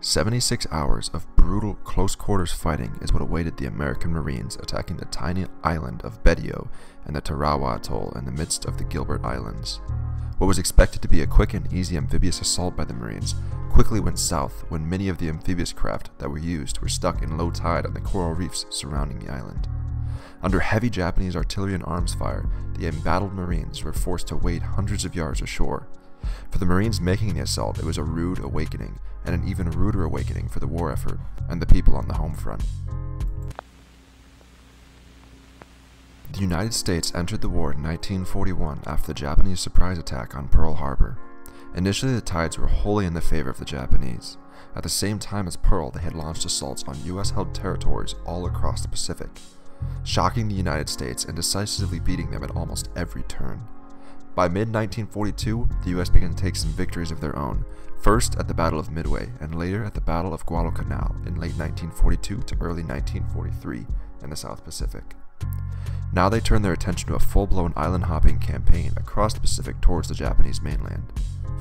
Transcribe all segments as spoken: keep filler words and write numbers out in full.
seventy-six hours of brutal close quarters fighting is what awaited the American Marines attacking the tiny island of Betio and the Tarawa Atoll in the midst of the Gilbert Islands. What was expected to be a quick and easy amphibious assault by the Marines quickly went south when many of the amphibious craft that were used were stuck in low tide on the coral reefs surrounding the island. Under heavy Japanese artillery and arms fire, the embattled Marines were forced to wade hundreds of yards ashore. For the Marines making the assault, it was a rude awakening, and an even ruder awakening for the war effort and the people on the home front. The United States entered the war in nineteen forty-one after the Japanese surprise attack on Pearl Harbor. Initially, the tides were wholly in the favor of the Japanese. At the same time as Pearl, they had launched assaults on U S-held territories all across the Pacific, shocking the United States and decisively beating them at almost every turn. By mid nineteen forty-two, the U S began to take some victories of their own, first at the Battle of Midway and later at the Battle of Guadalcanal in late nineteen forty-two to early nineteen forty-three in the South Pacific. Now they turned their attention to a full-blown island-hopping campaign across the Pacific towards the Japanese mainland.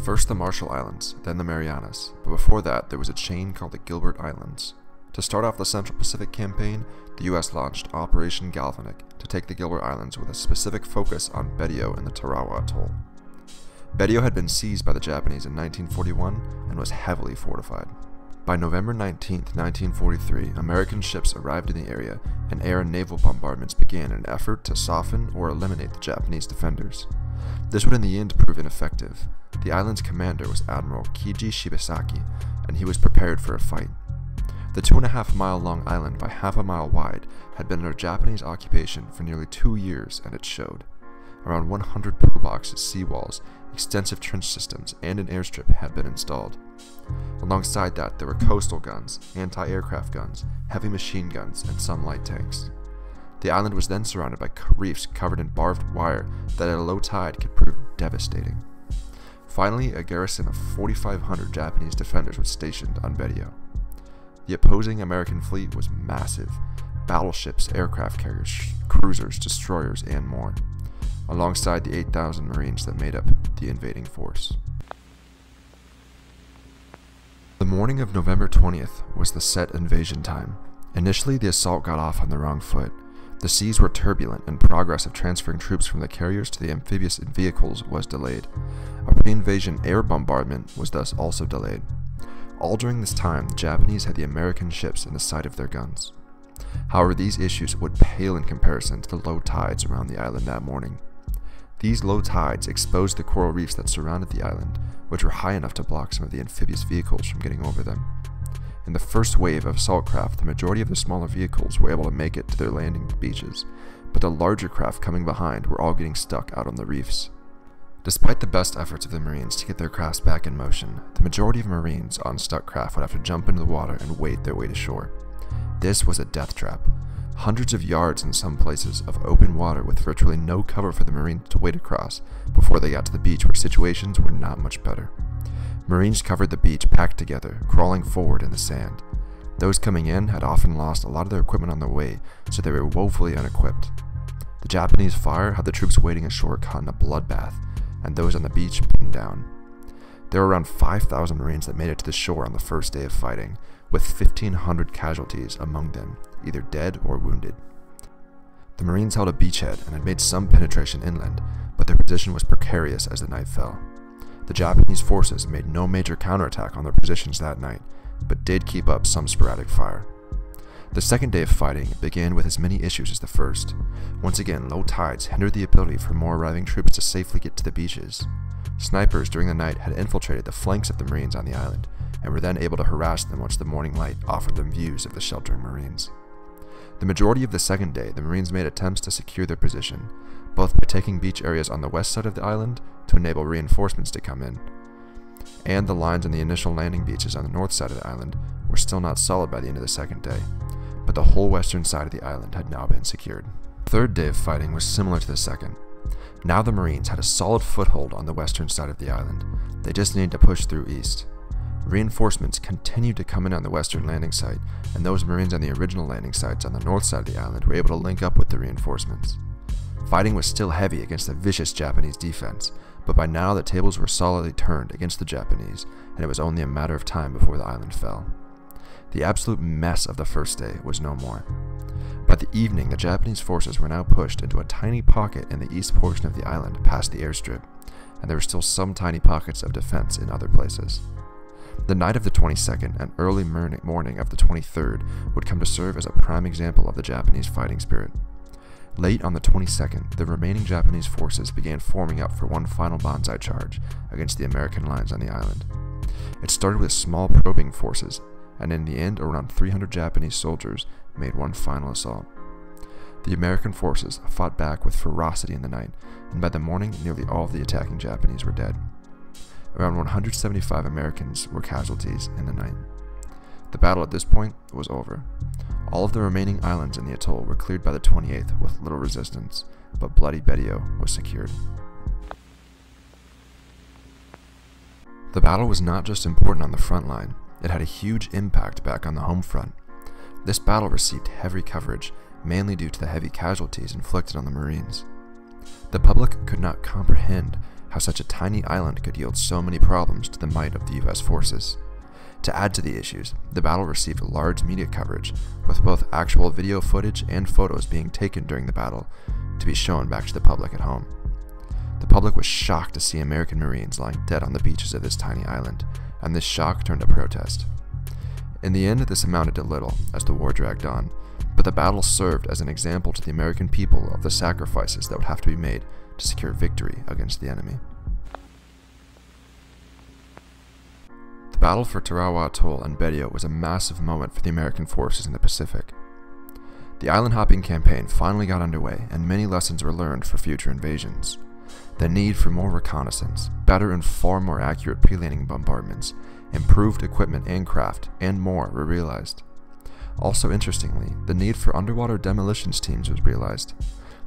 First the Marshall Islands, then the Marianas, but before that there was a chain called the Gilbert Islands. To start off the Central Pacific Campaign, the U S launched Operation Galvanic to take the Gilbert Islands with a specific focus on Betio and the Tarawa Atoll. Betio had been seized by the Japanese in nineteen forty-one and was heavily fortified. By November nineteenth, nineteen forty-three, American ships arrived in the area, and air and naval bombardments began in an effort to soften or eliminate the Japanese defenders. This would in the end prove ineffective. The island's commander was Admiral Kiji Shibasaki, and he was prepared for a fight. The two and a half mile long island by half a mile wide had been under Japanese occupation for nearly two years, and it showed. Around one hundred pillboxes, seawalls, extensive trench systems, and an airstrip had been installed. Alongside that, there were coastal guns, anti-aircraft guns, heavy machine guns, and some light tanks. The island was then surrounded by reefs covered in barbed wire that at a low tide could prove devastating. Finally, a garrison of forty-five hundred Japanese defenders was stationed on Betio. The opposing American fleet was massive: battleships, aircraft carriers, cruisers, destroyers, and more, alongside the eight thousand Marines that made up the invading force. The morning of November twentieth was the set invasion time. Initially, the assault got off on the wrong foot. The seas were turbulent, and progress of transferring troops from the carriers to the amphibious vehicles was delayed. A pre-invasion air bombardment was thus also delayed. All during this time, the Japanese had the American ships in the sight of their guns. However, these issues would pale in comparison to the low tides around the island that morning. These low tides exposed the coral reefs that surrounded the island, which were high enough to block some of the amphibious vehicles from getting over them. In the first wave of assault craft, the majority of the smaller vehicles were able to make it to their landing beaches, but the larger craft coming behind were all getting stuck out on the reefs. Despite the best efforts of the Marines to get their crafts back in motion, the majority of Marines on stuck craft would have to jump into the water and wade their way to shore. This was a death trap. Hundreds of yards in some places of open water with virtually no cover for the Marines to wade across before they got to the beach, where situations were not much better. Marines covered the beach packed together, crawling forward in the sand. Those coming in had often lost a lot of their equipment on their way, so they were woefully unequipped. The Japanese fire had the troops wading ashore caught in a bloodbath, and those on the beach pinned down. There were around five thousand Marines that made it to the shore on the first day of fighting, with fifteen hundred casualties among them, either dead or wounded. The Marines held a beachhead and had made some penetration inland, but their position was precarious as the night fell. The Japanese forces made no major counterattack on their positions that night, but did keep up some sporadic fire. The second day of fighting began with as many issues as the first. Once again, low tides hindered the ability for more arriving troops to safely get to the beaches. Snipers during the night had infiltrated the flanks of the Marines on the island, and were then able to harass them once the morning light offered them views of the sheltering Marines. The majority of the second day, the Marines made attempts to secure their position, both by taking beach areas on the west side of the island to enable reinforcements to come in, and the lines on the initial landing beaches on the north side of the island were still not solid by the end of the second day, but the whole western side of the island had now been secured. The third day of fighting was similar to the second. Now the Marines had a solid foothold on the western side of the island. They just needed to push through east. Reinforcements continued to come in on the western landing site, and those Marines on the original landing sites on the north side of the island were able to link up with the reinforcements. Fighting was still heavy against the vicious Japanese defense, but by now the tables were solidly turned against the Japanese, and it was only a matter of time before the island fell. The absolute mess of the first day was no more. By the evening, the Japanese forces were now pushed into a tiny pocket in the east portion of the island past the airstrip, and there were still some tiny pockets of defense in other places. The night of the twenty-second and early morning of the twenty-third would come to serve as a prime example of the Japanese fighting spirit. Late on the twenty-second, the remaining Japanese forces began forming up for one final banzai charge against the American lines on the island. It started with small probing forces, and in the end around three hundred Japanese soldiers made one final assault. The American forces fought back with ferocity in the night, and by the morning nearly all of the attacking Japanese were dead. Around one hundred seventy-five Americans were casualties in the night. The battle at this point was over. All of the remaining islands in the atoll were cleared by the twenty-eighth with little resistance, but Bloody Betio was secured. The battle was not just important on the front line, it had a huge impact back on the home front. This battle received heavy coverage, mainly due to the heavy casualties inflicted on the Marines. The public could not comprehend how such a tiny island could yield so many problems to the might of the U S forces. To add to the issues, the battle received large media coverage, with both actual video footage and photos being taken during the battle to be shown back to the public at home. The public was shocked to see American Marines lying dead on the beaches of this tiny island, and this shock turned to protest. In the end, this amounted to little as the war dragged on, but the battle served as an example to the American people of the sacrifices that would have to be made to secure victory against the enemy. The battle for Tarawa Atoll and Betio was a massive moment for the American forces in the Pacific. The island-hopping campaign finally got underway, and many lessons were learned for future invasions. The need for more reconnaissance, better and far more accurate pre-landing bombardments, improved equipment and craft, and more were realized. Also interestingly, the need for underwater demolitions teams was realized.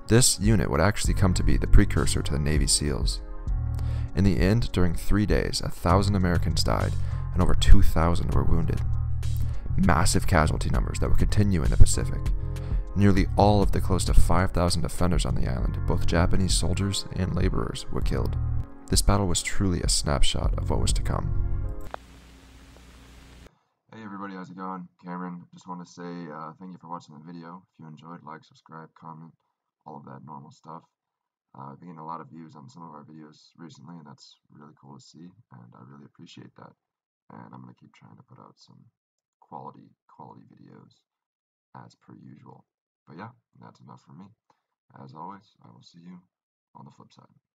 This unit would actually come to be the precursor to the Navy SEALs. In the end, during three days, a thousand Americans died, and over two thousand were wounded. Massive casualty numbers that would continue in the Pacific. Nearly all of the close to five thousand defenders on the island, both Japanese soldiers and laborers, were killed. This battle was truly a snapshot of what was to come. Hey everybody, how's it going? Cameron. Just want to say uh, thank you for watching the video. If you enjoyed, like, subscribe, comment, all of that normal stuff. Uh, we've been getting a lot of views on some of our videos recently, and that's really cool to see, and I really appreciate that. And I'm going to keep trying to put out some quality, quality videos as per usual. But yeah, that's enough for me. As always, I will see you on the flip side.